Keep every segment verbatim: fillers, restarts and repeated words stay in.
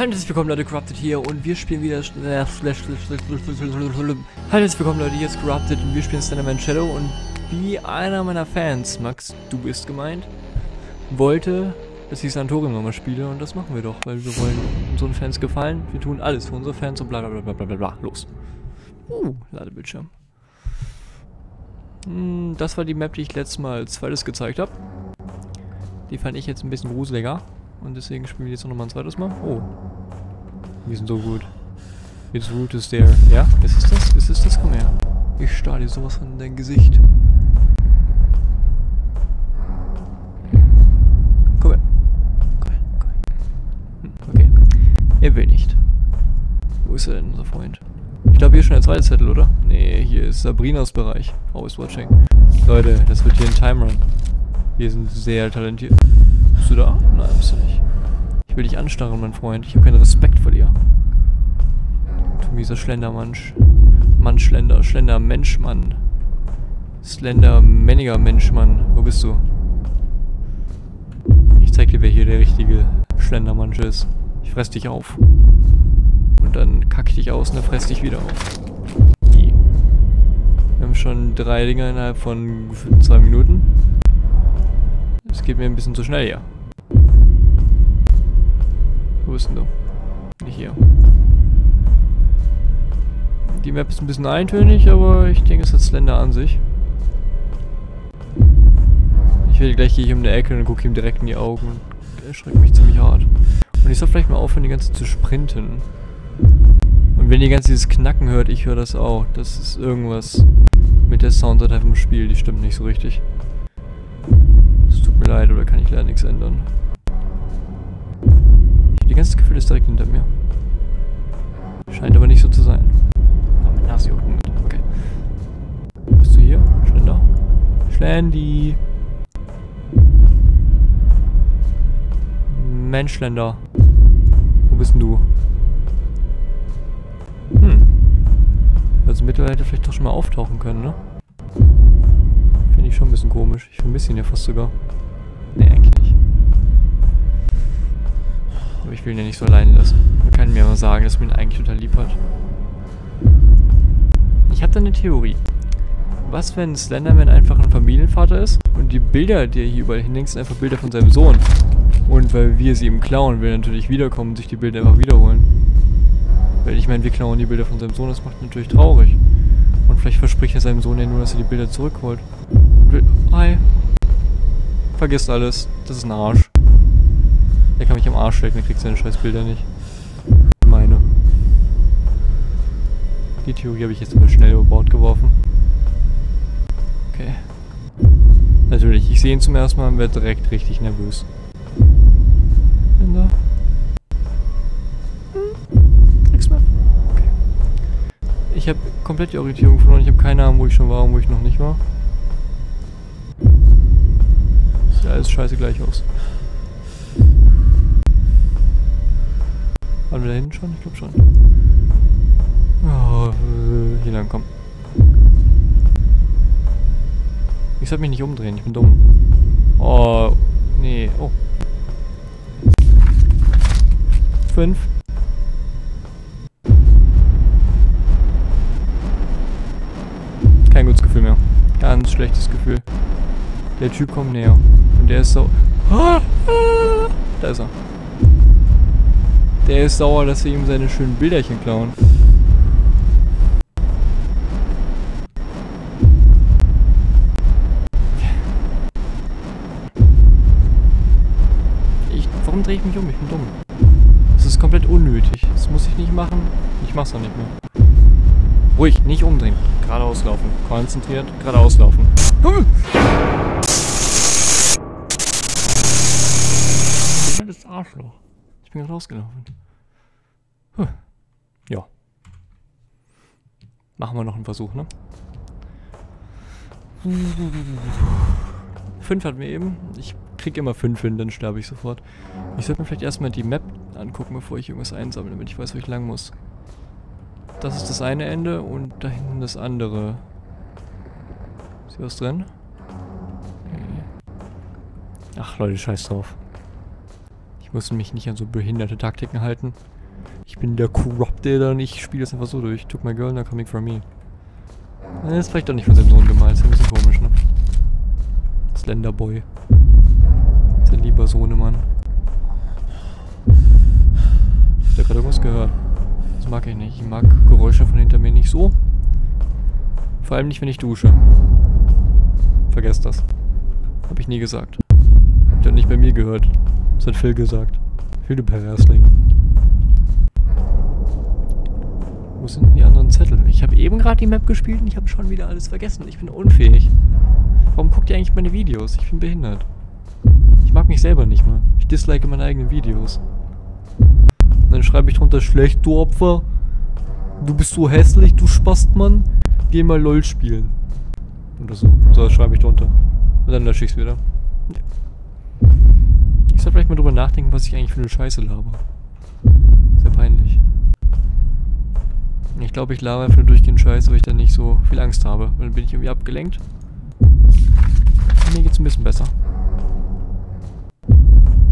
Hallo, herzlich willkommen Leute, Corrupted hier und wir spielen wieder Hallo, herzlich willkommen Leute, hier ist Corrupted und wir spielen Slenderman's Shadow und wie einer meiner Fans, Max, du bist gemeint, wollte, dass ich Sanatorium nochmal spiele und das machen wir doch, weil wir wollen unseren Fans gefallen, wir tun alles für unsere Fans und bla bla bla bla bla bla, los. Uh, Ladebildschirm. Hm, das war die Map, die ich letztes Mal als zweites gezeigt habe. Die fand ich jetzt ein bisschen gruseliger. Und deswegen spielen wir jetzt nochmal ein zweites Mal. Oh. Wir sind so gut. It's root is there. Ja? Ist es das? Ist es das? Komm her. Ich starre dir sowas von dein Gesicht. Komm her. Komm her. Komm her. Hm, okay. Er will nicht. Wo ist er denn, unser Freund? Ich glaube, hier ist schon der zweite Zettel, oder? Nee, hier ist Sabrinas Bereich. Always watching. Leute, das wird hier ein Timerun. Wir sind sehr talentiert. Bist du da? Nein, bist du nicht. Ich will dich anstarren, mein Freund. Ich habe keinen Respekt vor dir. Du mieser Schlendermensch. Mann, Schlender. Schlendermenschmann. Slendermänniger Menschmann. Wo bist du? Ich zeig dir, wer hier der richtige Schlendermensch ist. Ich fress dich auf. Und dann kack ich dich aus und dann fress dich wieder auf. Wir haben schon drei Dinger innerhalb von zwei Minuten. Es geht mir ein bisschen zu schnell hier. Wo bist denn du? Nicht hier. Die Map ist ein bisschen eintönig, aber ich denke, es hat Slender an sich. Ich werde gleich hier um eine Ecke und gucke ihm direkt in die Augen und erschreckt mich ziemlich hart. Und ich soll vielleicht mal aufhören, die ganze Zeit zu sprinten. Und wenn ihr ganz dieses Knacken hört, ich höre das auch. Das ist irgendwas mit der Sounddatei vom Spiel, die stimmt nicht so richtig. Es tut mir leid, oder kann ich leider nichts ändern. Ich habe die ganze Gefühl, das ist direkt hinter mir. Scheint aber nicht so zu sein. Oh, meine Nase juckt mit. Okay. Bist du hier? Schlender. Schlendi. Mensch, Schlender. Wo bist denn du? Hm. Also mittlerweile hätte vielleicht doch schon mal auftauchen können, ne? Finde ich schon ein bisschen komisch. Ich vermisse ihn ja fast sogar. Nee, eigentlich nicht. Aber ich will ihn ja nicht so allein lassen. Man kann mir mal sagen, dass man ihn eigentlich total lieb hat. Ich habe da eine Theorie. Was, wenn Slenderman einfach ein Familienvater ist? Und die Bilder, die er hier überall hinhängt, sind einfach Bilder von seinem Sohn. Und weil wir sie ihm klauen, will er natürlich wiederkommen und sich die Bilder einfach wiederholen. Weil ich meine, wir klauen die Bilder von seinem Sohn, das macht ihn natürlich traurig. Und vielleicht verspricht er seinem Sohn ja nur, dass er die Bilder zurückholt. Hi. Vergiss alles. Das ist ein Arsch. Der kann mich am Arsch lecken, der kriegt seine scheiß Bilder nicht. Meine. Die Theorie habe ich jetzt mal schnell über Bord geworfen. Okay. Natürlich, ich sehe ihn zum ersten Mal und werde direkt richtig nervös. Ich habe komplett die Orientierung verloren, ich habe keine Ahnung, wo ich schon war und wo ich noch nicht war. Sieht alles scheiße gleich aus. Waren wir da hinten schon? Ich glaube schon. Oh, hier lang, komm. Ich sollte mich nicht umdrehen, ich bin dumm. Oh, nee, oh. Fünf. Kein gutes Gefühl mehr. Ganz schlechtes Gefühl. Der Typ kommt näher. Und der ist sauer. Da ist er. Der ist sauer, dass wir ihm seine schönen Bilderchen klauen. Ich, warum drehe ich mich um? Ich bin dumm. Das ist komplett unnötig. Das muss ich nicht machen. Ich mach's auch nicht mehr. Ruhig, nicht umdrehen. Geradeaus laufen. Konzentriert, geradeaus laufen. Das Arschloch. Ich bin gerade rausgelaufen. Huh. Ja. Machen wir noch einen Versuch, ne? Fünf hatten wir eben. Ich krieg immer fünf hin, dann sterbe ich sofort. Ich sollte mir vielleicht erstmal die Map angucken, bevor ich irgendwas einsammle, damit ich weiß, wo ich lang muss. Das ist das eine Ende und da hinten das andere. Ist hier was drin? Ach Leute, scheiß drauf. Ich Ich muss mich nicht an so behinderte Taktiken halten. Ich bin der Corrupted und ich spiele das einfach so durch. Took my girl, now coming from me. Das ist vielleicht doch nicht von seinem Sohn gemalt. Ist ein bisschen komisch, ne? Slenderboy. Sein lieber Sohnemann. Ich hab gerade irgendwas gehört. Das mag ich nicht. Ich mag Geräusche von hinter mir nicht so. Vor allem nicht, wenn ich dusche. Vergesst das. Hab ich nie gesagt. Habt ihr nicht bei mir gehört. Das hat Phil gesagt. Phil, du Perversling. Wo sind denn die anderen Zettel? Ich habe eben gerade die Map gespielt und ich habe schon wieder alles vergessen. Ich bin unfähig. Warum guckt ihr eigentlich meine Videos? Ich bin behindert. Ich mag mich selber nicht mal. Ich dislike meine eigenen Videos. Und dann schreibe ich drunter, schlecht, du Opfer. Du bist so hässlich, du Spastmann. Geh mal LOL spielen. Oder so. So, das schreibe ich drunter. Und dann lösche ich es wieder. Ja. Ich soll vielleicht mal drüber nachdenken, was ich eigentlich für eine Scheiße laber. Sehr peinlich. Ich glaube, ich laber einfach nur durchgehend Scheiße, weil ich dann nicht so viel Angst habe. Und dann bin ich irgendwie abgelenkt. Mir geht's ein bisschen besser.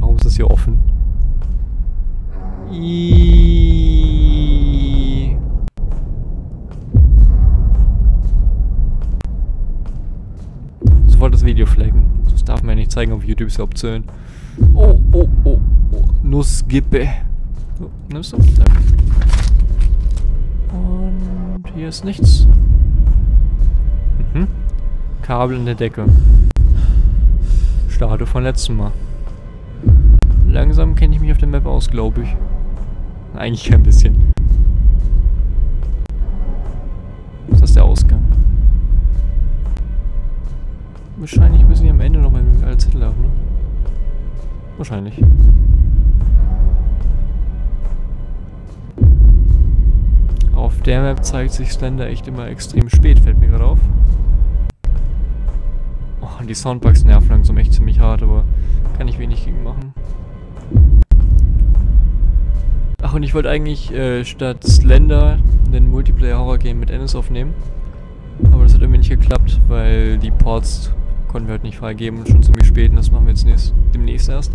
Warum ist das hier offen? I Sofort das Video flaggen. Das darf man ja nicht zeigen, auf YouTube ist ja obszön. Oh, oh, oh, oh. Nussgippe. So, nimmst du? Danke. Und hier ist nichts. Mhm. Kabel in der Decke. Statue von letztem Mal. Langsam kenne ich mich auf der Map aus, glaube ich. Eigentlich kein bisschen. Ist das der Ausgang? Wahrscheinlich müssen wir am Ende nochmal alle Zettel haben, ne? Wahrscheinlich. Auf der Map zeigt sich Slender echt immer extrem spät, fällt mir gerade auf. Oh, die Soundbugs nerven langsam echt ziemlich hart, aber kann ich wenig gegen machen. Ach, und ich wollte eigentlich äh, statt Slender einen Multiplayer-Horror-Game mit Ennis aufnehmen. Aber das hat irgendwie nicht geklappt, weil die Ports konnten wir halt nicht freigeben und schon ziemlich spät und das machen wir jetzt nächst, demnächst erst.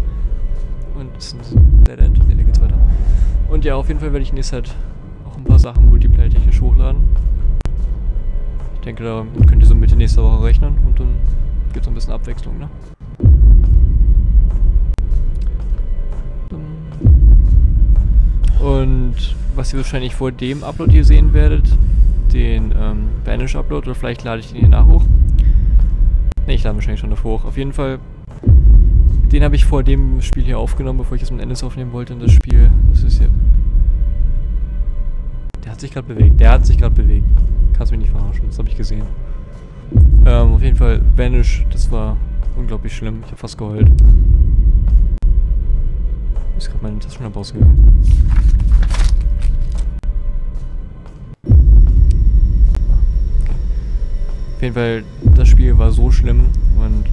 Und das ist ein Dead End? Ne, da geht's weiter. Und ja, auf jeden Fall werde ich nächstes halt auch ein paar Sachen multiplayer-technisch hochladen. Ich denke, da könnt ihr so Mitte nächster Woche rechnen und dann gibt's noch ein bisschen Abwechslung, ne? Und was ihr wahrscheinlich vor dem Upload hier sehen werdet, den ähm, Vanish Upload, oder vielleicht lade ich den hier nach hoch. Ne, ich lade wahrscheinlich schon davor hoch. Auf jeden Fall, den habe ich vor dem Spiel hier aufgenommen, bevor ich es mit Ennis aufnehmen wollte. Und das Spiel, das ist hier. Der hat sich gerade bewegt, der hat sich gerade bewegt. Kannst mich nicht verarschen, das habe ich gesehen. Ähm, auf jeden Fall, Vanish, das war unglaublich schlimm. Ich habe fast geheult. Ist gerade meine Taschenlampe ausgegangen. Auf jeden Fall, das Spiel war so schlimm und...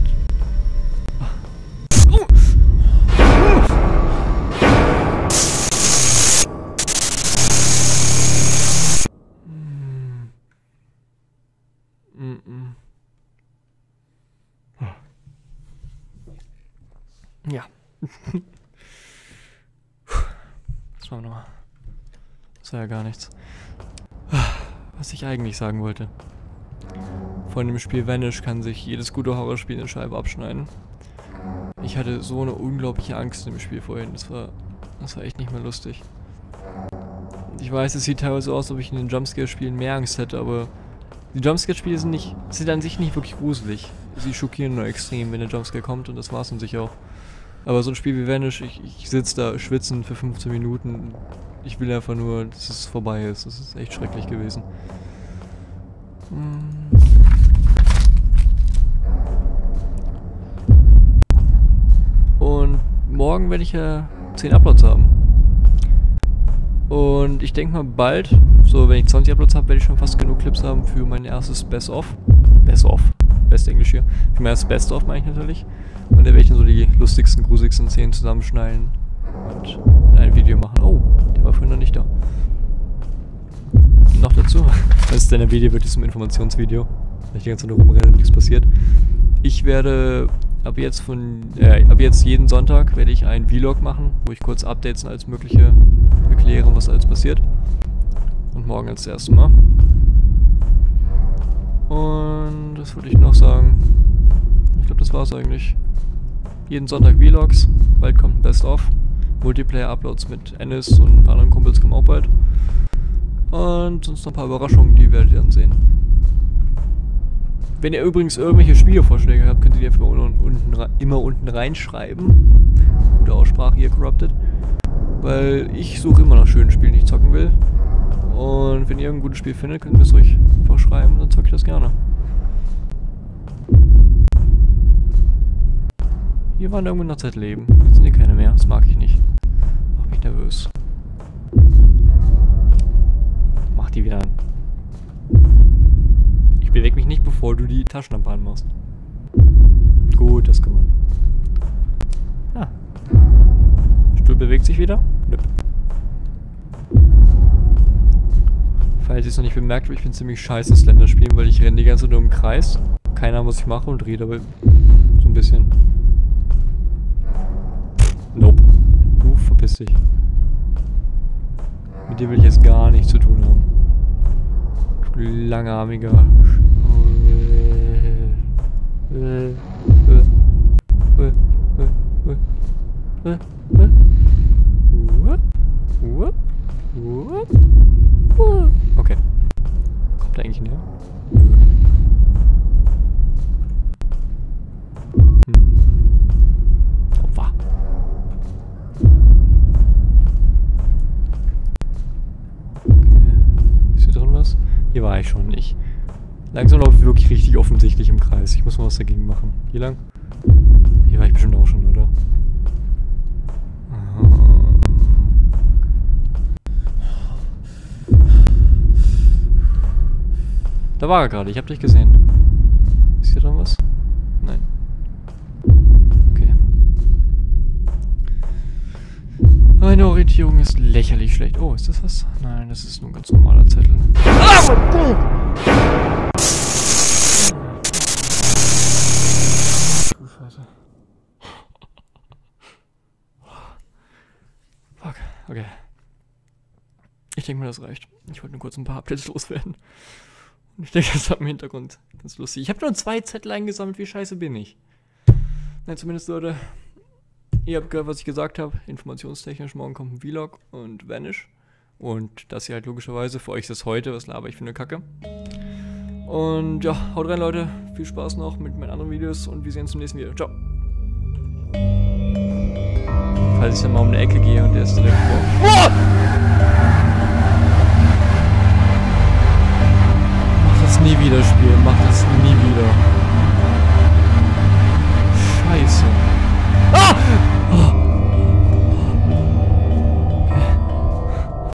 Ja. Das war nochmal. Das war ja gar nichts. Was ich eigentlich sagen wollte. Von dem Spiel Vanish kann sich jedes gute Horrorspiel eine Scheibe abschneiden. Ich hatte so eine unglaubliche Angst in dem Spiel vorhin. Das war, das war echt nicht mehr lustig. Ich weiß, es sieht teilweise aus, als ob ich in den Jumpscare-Spielen mehr Angst hätte, aber die Jumpscare-Spiele sind nicht, sind an sich nicht wirklich gruselig. Sie schockieren nur extrem, wenn der Jumpscare kommt und das war's an sich auch. Aber so ein Spiel wie Vanish, ich, ich sitze da schwitzend für fünfzehn Minuten. Ich will einfach nur, dass es vorbei ist. Das ist echt schrecklich gewesen. Hm. Und morgen werde ich ja zehn Uploads haben. Und ich denke mal bald, so wenn ich zwanzig Uploads habe, werde ich schon fast genug Clips haben für mein erstes Best-of. Best-of? Best Englisch hier. Für mein erstes Best-of meine ich natürlich. Und da werde ich dann so die lustigsten, grusigsten Szenen zusammenschneiden und ein Video machen. Oh, der war vorhin noch nicht da. Und noch dazu, das ist deine Video, wird jetzt zum Informationsvideo. Weil ich die ganze Zeit rumrenne und nichts passiert. Ich werde Ab jetzt, von, äh, ab jetzt jeden Sonntag werde ich einen Vlog machen, wo ich kurz Updates und alles Mögliche erkläre, was alles passiert. Und morgen als das erste Mal. Und das würde ich noch sagen. Ich glaube, das war's eigentlich. Jeden Sonntag Vlogs, bald kommt ein Best-of. Multiplayer-Uploads mit Ennis und ein paar anderen Kumpels kommen auch bald. Und sonst noch ein paar Überraschungen, die werdet ihr dann sehen. Wenn ihr übrigens irgendwelche Spielevorschläge habt, könnt ihr die einfach mal unten, immer unten reinschreiben. Gute Aussprache hier, Corrupted. Weil ich suche immer nach schönen Spielen, die ich zocken will. Und wenn ihr ein gutes Spiel findet, könnt ihr es ruhig einfach schreiben, dann zocke ich das gerne. Hier waren irgendwo noch Zeitleben. Jetzt sind hier keine mehr. Das mag ich nicht. Macht mich nervös. Mach die wieder an. Ich bewege mich nicht, bevor du die Taschenlampe anmachst. Gut, das kann man. Ah. Der Stuhl bewegt sich wieder? Nö. Falls ihr es noch nicht bemerkt habt, ich bin ziemlich scheiße in Slender spielen, weil ich renne die ganze Zeit nur im Kreis. Keiner muss ich machen und rede aber so ein bisschen. Nope. Du, verpiss dich. Mit dir will ich jetzt gar nichts zu tun haben. Langarmiger. Okay. Kommt da eigentlich näher? Hm. Opfer. Okay. Ist hier drin was? Hier war ich schon nicht. Langsam laufe ich wirklich richtig offensichtlich im Kreis. Ich muss mal was dagegen machen. Hier lang? Hier war ich bestimmt auch schon, oder? Da war er gerade, ich hab dich gesehen. Ist hier dran was? Nein. Okay. Meine Orientierung ist lächerlich schlecht. Oh, ist das was? Nein, das ist nur ein ganz normaler Zettel. Ah! Fuck, okay. Ich denke mal, das reicht. Ich wollte nur kurz ein paar Updates loswerden. Ich denke, das hat im Hintergrund ganz lustig. Ich habe nur zwei Zettel eingesammelt, wie scheiße bin ich. Na, zumindest, Leute, ihr habt gehört, was ich gesagt habe. Informationstechnisch, morgen kommt ein Vlog und Vanish. Und das hier halt logischerweise. Für euch ist das heute, was laber ich für eine Kacke. Und ja, haut rein, Leute. Viel Spaß noch mit meinen anderen Videos und wir sehen uns im nächsten Video. Ciao. Falls ich dann mal um eine Ecke gehe und der ist direkt vor. Oh! Nie wieder spielen, mach das nie wieder.